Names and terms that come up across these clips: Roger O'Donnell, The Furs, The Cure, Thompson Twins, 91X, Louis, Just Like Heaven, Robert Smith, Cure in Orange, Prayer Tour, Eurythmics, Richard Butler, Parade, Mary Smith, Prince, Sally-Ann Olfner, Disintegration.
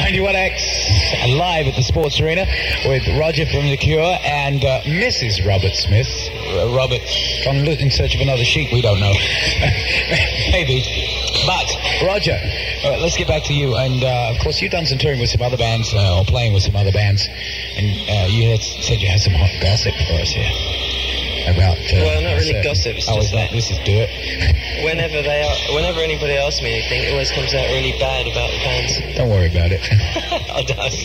91X, live at the Sports Arena with Roger from The Cure and Mrs. Robert Smith. Robert, I'm in search of another sheep, we don't know. Maybe. But, Roger, let's get back to you. And, of course, you've done some touring with some other bands, or playing with some other bands. And you said you had some hot gossip for us here about... well, not really gossip. It's just that this is dirt. Whenever anybody asks me anything, it always comes out really bad about the bands. Don't worry about it. I don't.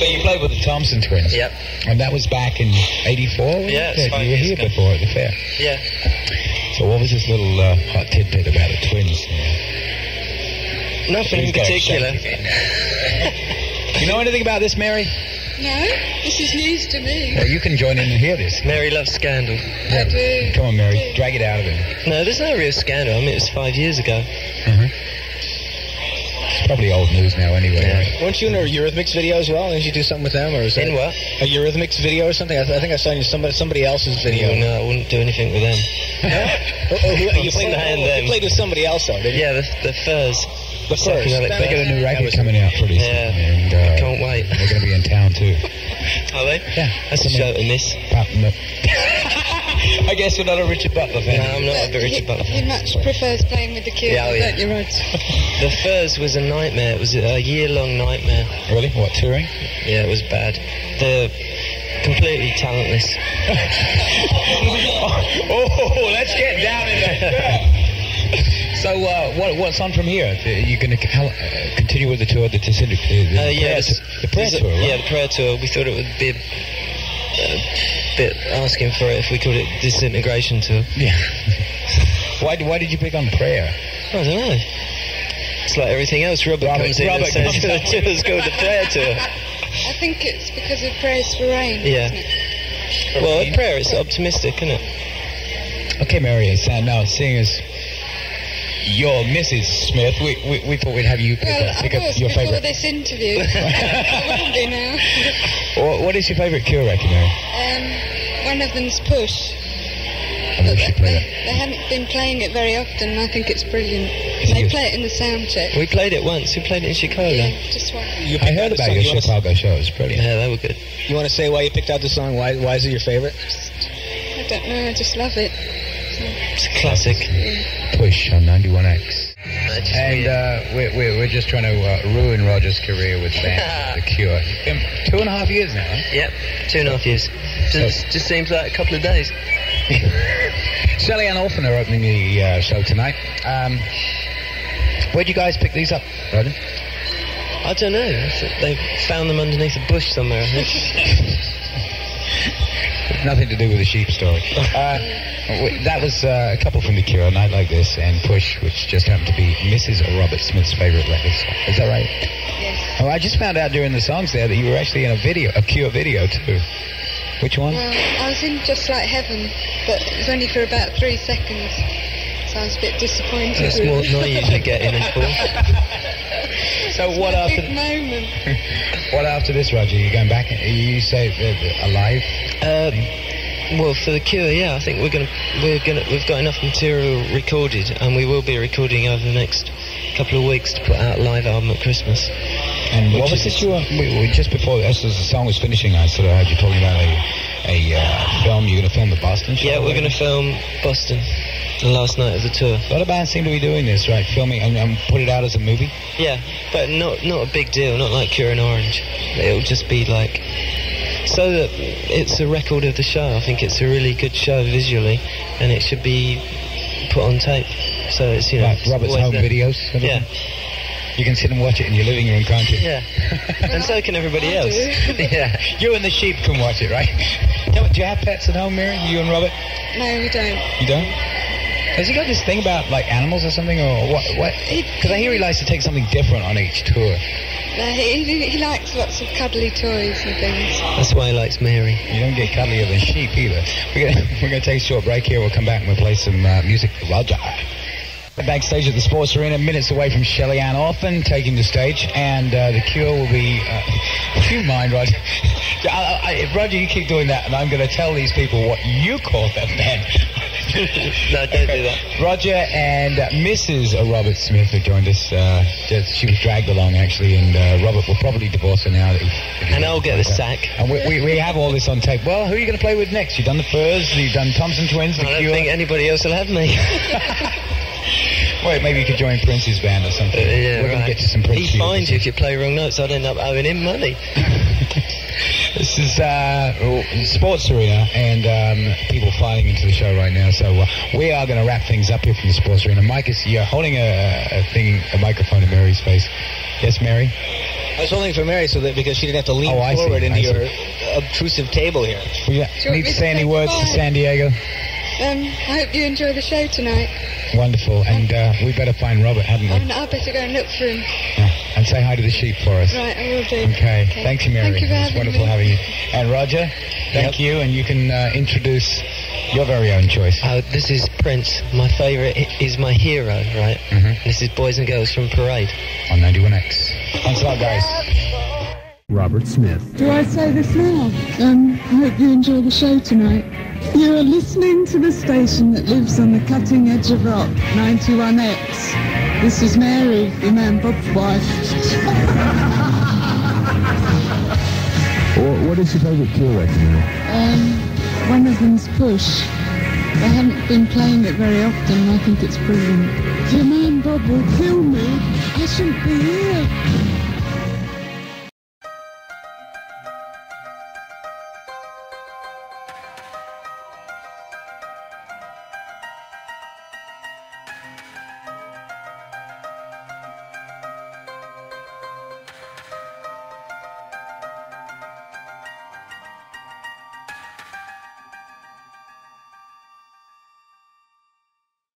So you played with the Thompson Twins. Yep. And that was back in 84? Yeah, it's 5 years ago. You were here before at the fair. Yeah. So what was this little hot tidbit about the Twins? Nothing in particular. You know anything about this, Mary? No, this is news to me. Well, you can join in and hear this. Mary loves scandal. Yeah. I do. Come on, Mary, drag it out of him. No, there's no real scandal. I mean, it was 5 years ago. Mm-hmm. It's probably old news now anyway, right? Weren't you in a Eurythmics video as well? Didn't you do something with them? Or was in what? A Eurythmics video or something? I think I saw you in somebody else's video. Oh, no, I wouldn't do anything with them. You played with somebody else, though, didn't you? Yeah, the Furs. The Furs. They got a new record coming out pretty soon. Yeah. And, I can't wait. They're going to be in town too. Are they? Yeah. That's a shout in this. No. I guess you're not a Richard Butler fan. No, I'm not a Richard Butler fan. He much prefers playing with the Cure. Yeah, yeah. You're right. The Furs was a nightmare. It was a year-long nightmare. Really? What, touring? Yeah, it was bad. They're completely talentless. Oh, let's get down in there. So what's on from here? You're going to continue with the tour, the Disintegration, the Prayer Tour, right? Yeah, the Prayer Tour. We thought it would be a bit asking for it if we called it Disintegration Tour. Yeah. Why did you pick on prayer? I don't know. It's like everything else. Robert comes in and says, the tour's called the Prayer Tour. I think it's because of prayers for rain, isn't it? Well, with prayer, it's optimistic, isn't it? Okay, Mary, it's now seeing as... You're Mrs. Smith. We thought we'd have you pick up your favourite. This interview. I wouldn't be now. Well, what is your favourite Cure record, Mary? One of them's Push. They haven't been playing it very often, and I think it's brilliant. They play it in the sound check. We played it once. We played it in Chicago. Yeah, just once. I heard about your Chicago show. It was brilliant. Yeah, they were good. You want to say why you picked out the song? Why is it your favourite? I don't know. I just love it. It's a classic. Push on 91X. And we're just trying to ruin Roger's career with bands, The Cure. It's been 2.5 years now, huh? Yep, 2.5 years. Just seems like a couple of days. Sally-Ann Olfner are opening the show tonight. Where'd you guys pick these up, Roger? I don't know. They found them underneath a bush somewhere, I think. Nothing to do with the sheep story. That was a couple from The Cure, A Night Like This, and Push, which just happened to be Mrs. Robert Smith's favourite records. Is that right? Yes. Oh, I just found out during the songs there that you were actually in a Cure video too. Which one? Well, I was in Just Like Heaven, but it was only for about 3 seconds, so I was a bit disappointed. It's more than you should get in and for. So what after? Big moment. What after this, Roger? Are you going back? Are you say alive? Well, for The Cure, yeah, I think we've got enough material recorded, and we will be recording over the next couple of weeks to put out a live album at Christmas. And what was this? Just before, as the song was finishing, I sort of heard you talking about a film. You're going to film the Boston show? Yeah, we're going to film Boston, the last night of the tour. A lot of bands seem to be doing this, right? Filming and put it out as a movie. Yeah, but not a big deal. Not like Cure in Orange. It'll just be like. So that it's a record of the show. I think it's a really good show visually, and it should be put on tape. So it's, you know, like Robert's home videos. Yeah, you can sit and watch it in your living room, can't you? Yeah, and so can everybody else. Yeah, you and the sheep can watch it, right? Do you have pets at home, Mary? You and Robert? No, we don't. You don't? Has he got this thing about like animals or something, or what? Because I hear he likes to take something different on each tour. He likes lots of cuddly toys and things. That's why he likes Mary. You don't get cuddlier than sheep either. We're going to take a short break here. We'll come back and we'll play some music for Roger. Backstage at the Sports Arena, minutes away from Sally-Ann Olfner taking the stage, and The Cure will be... do you mind, Roger? Roger, you keep doing that, and I'm going to tell these people what you call that band. No, don't do that. Roger and Mrs. Robert Smith have joined us. She was dragged along, actually, and Robert will probably divorce her now. And I'll get the sack. And we have all this on tape. Well, who are you going to play with next? You've done The Furs, you've done Thompson Twins, The Cure. I don't think anybody else will have me. Wait, maybe you could join Prince's band or something. Yeah, we're going to get to some Prince. He finds you if you play wrong notes. I'd end up owing him money. This is Sports Arena, and people filing into the show right now, so we are going to wrap things up here from the Sports Arena. Mike is holding a microphone in Mary's face. Yes, Mary? I was holding for Mary so that because she didn't have to lean forward into your obtrusive table here. We need to say any words to San Diego? I hope you enjoy the show tonight. Wonderful, and we better find Robert, haven't we? I better go and look for him. Yeah. And say hi to the sheep for us. Right, I will do. Okay. Thanks, Mary. Thank you for having me. It's wonderful having you. And Roger, thank you, and you can introduce your very own choice. Oh, this is Prince. My favourite is my hero, right? Mm-hmm. This is Boys and Girls from Parade. On 91X. Thanks a lot, guys. Robert Smith. Do I say this now? I hope you enjoy the show tonight. You are listening to the station that lives on the cutting edge of rock, 91X. This is Mary, the man Bob's wife. What is your favourite Cure record now? One of them's Push. They haven't been playing it very often, and I think it's brilliant. Your man Bob will kill me. I shouldn't be here.